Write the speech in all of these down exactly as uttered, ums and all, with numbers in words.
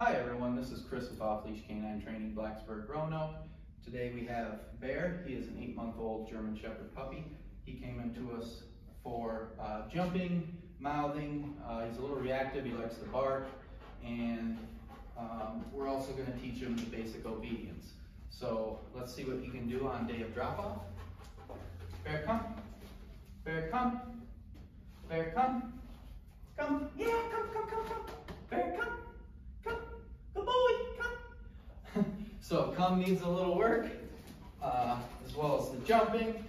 Hi everyone, this is Chris with Off Leash K nine Training Blacksburg/Roanoke. Today we have Bear. He is an eight-month-old German Shepherd puppy. He came into us for uh, jumping, mouthing. Uh, he's a little reactive. He likes to bark, and um, we're also going to teach him the basic obedience. So let's see what he can do on day of drop-off. Bear, come. Bear, come. Bear, come. Come. Yeah, come, come, come, come. Bear, come. So come needs a little work, uh, as well as the jumping.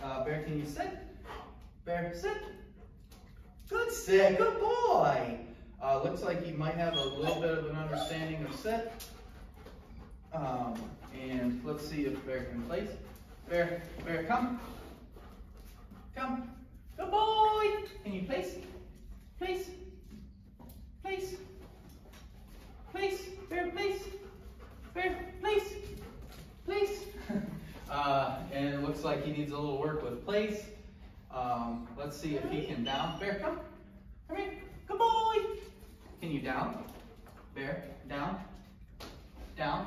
Uh, Bear, can you sit? Bear, sit. Good sit, good boy. Uh, looks like he might have a little bit of an understanding of sit. Um, and let's see if Bear can place. Bear, Bear, come. Come. Good boy. Can you place? Place. Place. Place. Bear, place. Bear, place, place. uh, and it looks like he needs a little work with place. Um, let's see if he can down. Bear, come. Come here. Good boy. Can you down? Bear, down, down,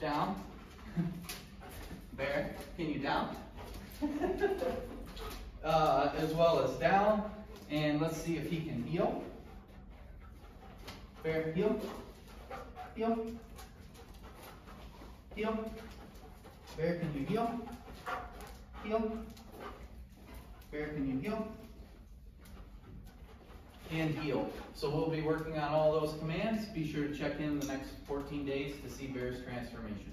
down. Bear, can you down? uh, as well as down. And let's see if he can heel. Bear, heel, heel. Heel. Bear, can you heel? Heel. Bear, can you heel? And heel. So we'll be working on all those commands. Be sure to check in the next fourteen days to see Bear's transformation.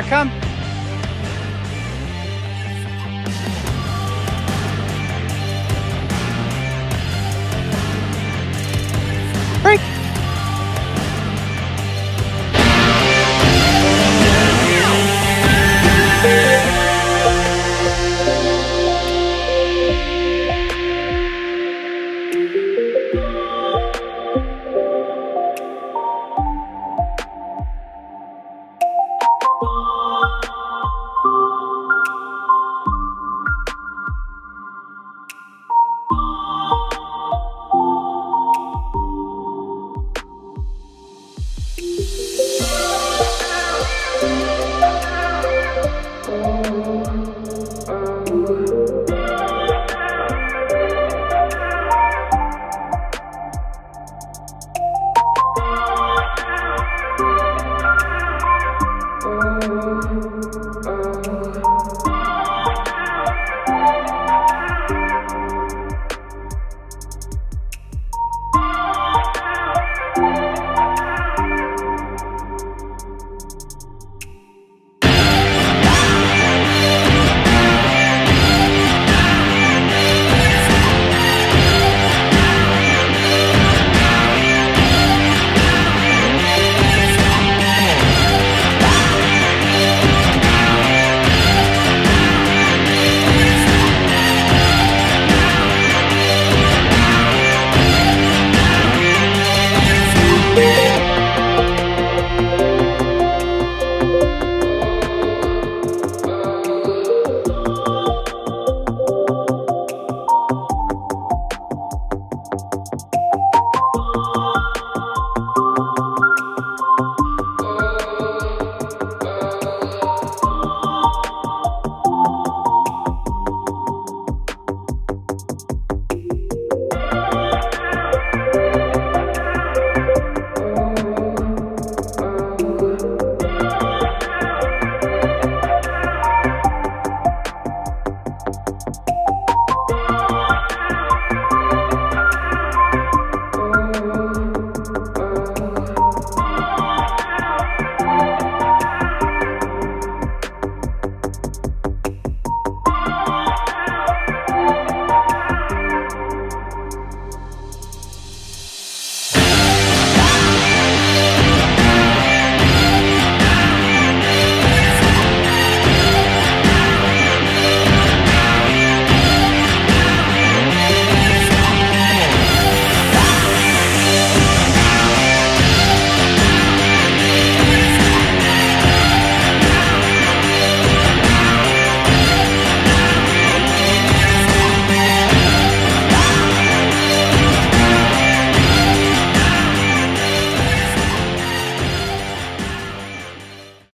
Bear, come.